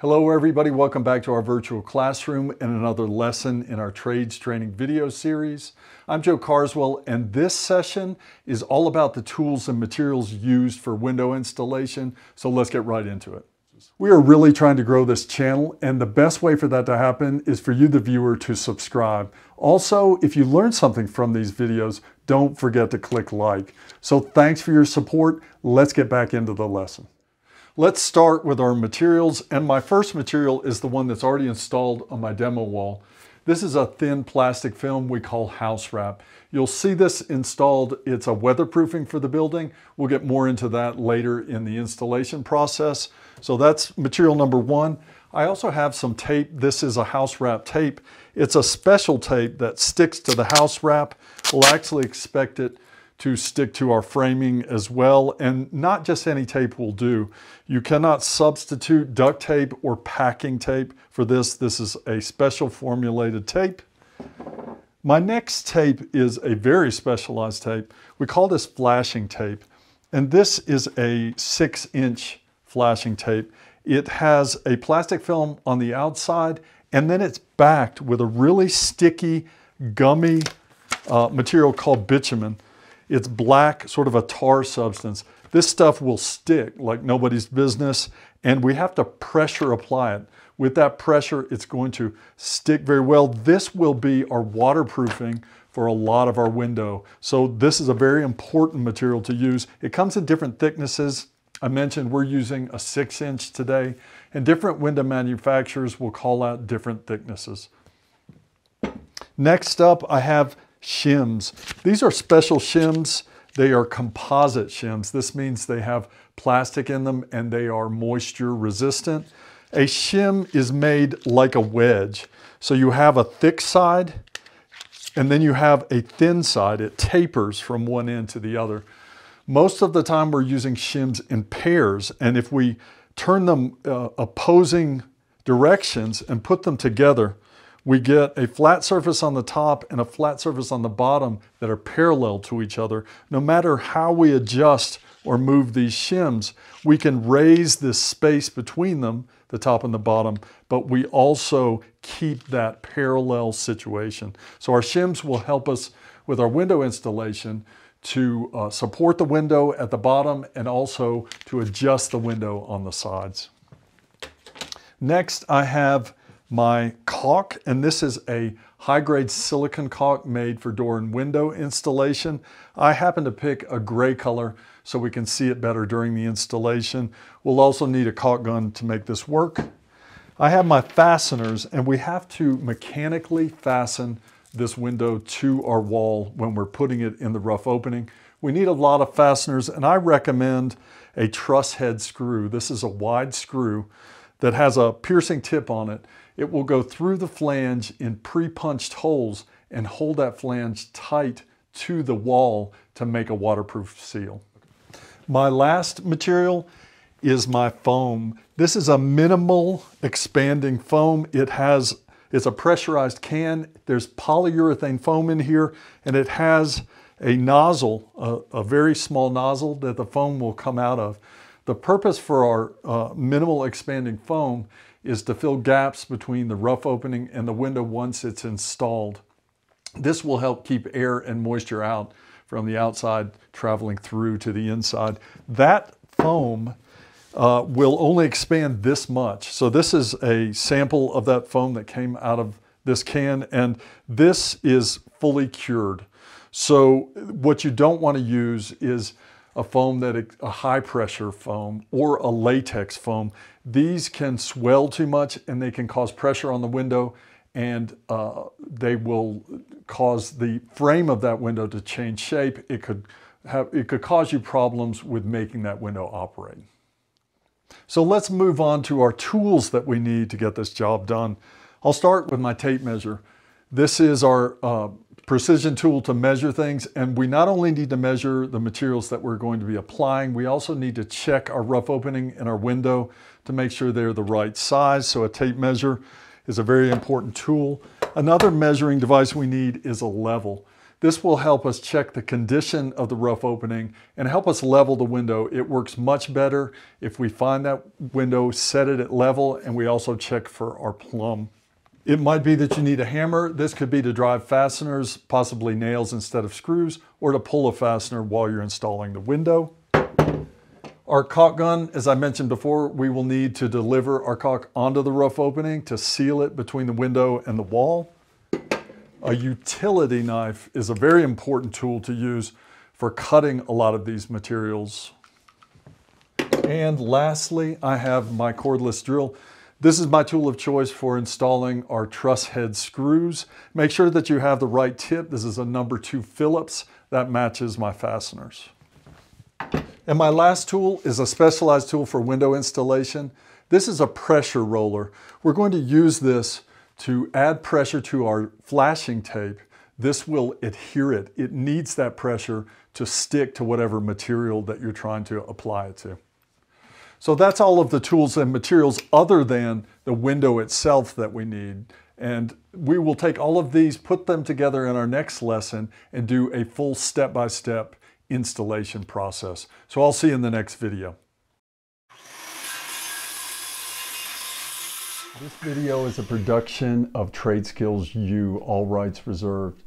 Hello everybody, welcome back to our virtual classroom and another lesson in our trades training video series. I'm Joe Carswell and this session is all about the tools and materials used for window installation, so let's get right into it. We are really trying to grow this channel and the best way for that to happen is for you the viewer to subscribe. Also, if you learn something from these videos, don't forget to click like. So thanks for your support, let's get back into the lesson. Let's start with our materials, and my first material is the one that's already installed on my demo wall. This is a thin plastic film we call house wrap. You'll see this installed. It's a weatherproofing for the building. We'll get more into that later in the installation process. So that's material number one. I also have some tape. This is a house wrap tape. It's a special tape that sticks to the house wrap. We'll actually expect it to stick to our framing as well, and not just any tape will do. You cannot substitute duct tape or packing tape for this. This is a special formulated tape. My next tape is a very specialized tape. We call this flashing tape, and this is a 6-inch flashing tape. It has a plastic film on the outside, and then it's backed with a really sticky, gummy material called bitumen. It's black, sort of a tar substance. This stuff will stick like nobody's business, and we have to pressure apply it. With that pressure, it's going to stick very well. This will be our waterproofing for a lot of our window. So this is a very important material to use. It comes in different thicknesses. I mentioned we're using a 6-inch today, and different window manufacturers will call out different thicknesses. Next up, I have shims. These are special shims. They are composite shims. This means they have plastic in them and they are moisture resistant. A shim is made like a wedge. So you have a thick side and then you have a thin side. It tapers from one end to the other. Most of the time we're using shims in pairs, and if we turn them opposing directions and put them together, we get a flat surface on the top and a flat surface on the bottom that are parallel to each other. No matter how we adjust or move these shims, we can raise this space between them, the top and the bottom, but we also keep that parallel situation. So our shims will help us with our window installation to support the window at the bottom and also to adjust the window on the sides. Next, I have my caulk, and this is a high-grade silicon caulk made for door and window installation. I happen to pick a gray color so we can see it better during the installation. We'll also need a caulk gun to make this work. I have my fasteners, and we have to mechanically fasten this window to our wall when we're putting it in the rough opening. We need a lot of fasteners, and I recommend a truss head screw. This is a wide screw that has a piercing tip on it. It will go through the flange in pre-punched holes and hold that flange tight to the wall to make a waterproof seal. My last material is my foam. This is a minimal expanding foam. It's a pressurized can. There's polyurethane foam in here, and it has a nozzle, a very small nozzle that the foam will come out of. The purpose for our minimal expanding foam is to fill gaps between the rough opening and the window once it's installed. This will help keep air and moisture out from the outside traveling through to the inside. That foam will only expand this much. So this is a sample of that foam that came out of this can, and this is fully cured. So what you don't want to use is a high pressure foam or a latex foam. These can swell too much and they can cause pressure on the window, and they will cause the frame of that window to change shape. It could cause you problems with making that window operate. So let's move on to our tools that we need to get this job done. I'll start with my tape measure. This is our precision tool to measure things, and we not only need to measure the materials that we're going to be applying, we also need to check our rough opening and our window to make sure they're the right size. So a tape measure is a very important tool. Another measuring device we need is a level. This will help us check the condition of the rough opening and help us level the window. It works much better if we find that window, set it at level, and we also check for our plumb. It might be that you need a hammer. This could be to drive fasteners, possibly nails instead of screws, or to pull a fastener while you're installing the window. Our caulk gun, as I mentioned before, we will need to deliver our caulk onto the rough opening to seal it between the window and the wall. A utility knife is a very important tool to use for cutting a lot of these materials. And lastly, I have my cordless drill. This is my tool of choice for installing our truss head screws. Make sure that you have the right tip. This is a #2 Phillips that matches my fasteners. And my last tool is a specialized tool for window installation. This is a pressure roller. We're going to use this to add pressure to our flashing tape. This will adhere it. It needs that pressure to stick to whatever material that you're trying to apply it to. So that's all of the tools and materials other than the window itself that we need. And we will take all of these, put them together in our next lesson, and do a full step-by-step installation process. So I'll see you in the next video. This video is a production of Trade Skills U, all rights reserved.